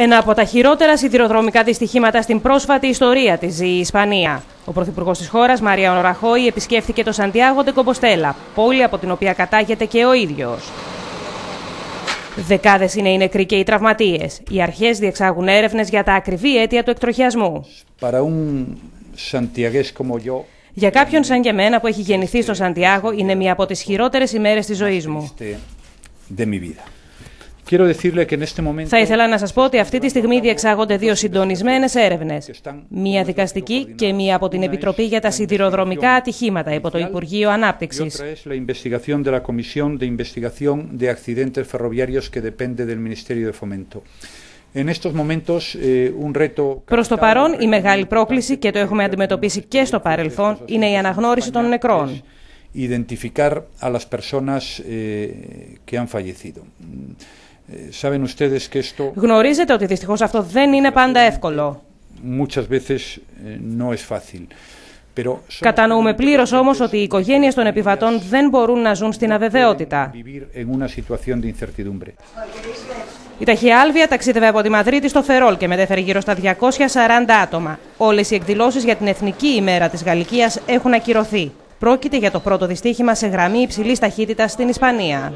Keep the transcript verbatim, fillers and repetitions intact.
Ένα από τα χειρότερα σιδηροδρομικά δυστυχήματα στην πρόσφατη ιστορία της ζει η Ισπανία. Ο πρωθυπουργός της χώρας, Μαριάνο Ραχόι, επισκέφθηκε το Σαντιάγο Ντε Κομποστέλα, πόλη από την οποία κατάγεται και ο ίδιος. Δεκάδες είναι οι νεκροί και οι τραυματίες. Οι αρχές διεξάγουν έρευνες για τα ακριβή αίτια του εκτροχιασμού. Για κάποιον σαν και εμένα που έχει γεννηθεί στο Σαντιάγο, είναι μία από τις χειρότερες ημέρες της ζωής μου. Θα ήθελα να σας πω ότι αυτή τη στιγμή διεξάγονται δύο συντονισμένες έρευνες. Μία δικαστική και μία από την Επιτροπή για τα Σιδηροδρομικά Ατυχήματα υπό το Υπουργείο Ανάπτυξης. Προς το παρόν, η μεγάλη πρόκληση, και το έχουμε αντιμετωπίσει και στο παρελθόν, είναι η αναγνώριση των νεκρών. Identificar a las personas eh, que han fallecido. Saben ustedes que esto. Γνωρίζετε ότι δυστυχώς αυτό δεν είναι πάντα εύκολο. Muchas veces no es fácil. Pero. Κατανοούμε πλήρως όμως ότι οι οικογένειες των επιβατών δεν μπορούν να ζουν στην αβεβαιότητα. Vivir en una situación de incertidumbre. Η Ταχυάλβια ταξίδευε από τη Μαδρίτη στο Φερόλ και μετέφερε γύρω στα διακόσια σαράντα άτομα. Όλες οι εκδηλώσεις για την Εθνική ημέρα της Γαλλικίας έχουν ακυρωθεί. Πρόκειται για το πρώτο δυστύχημα σε γραμμή υψηλής ταχύτητας στην Ισπανία.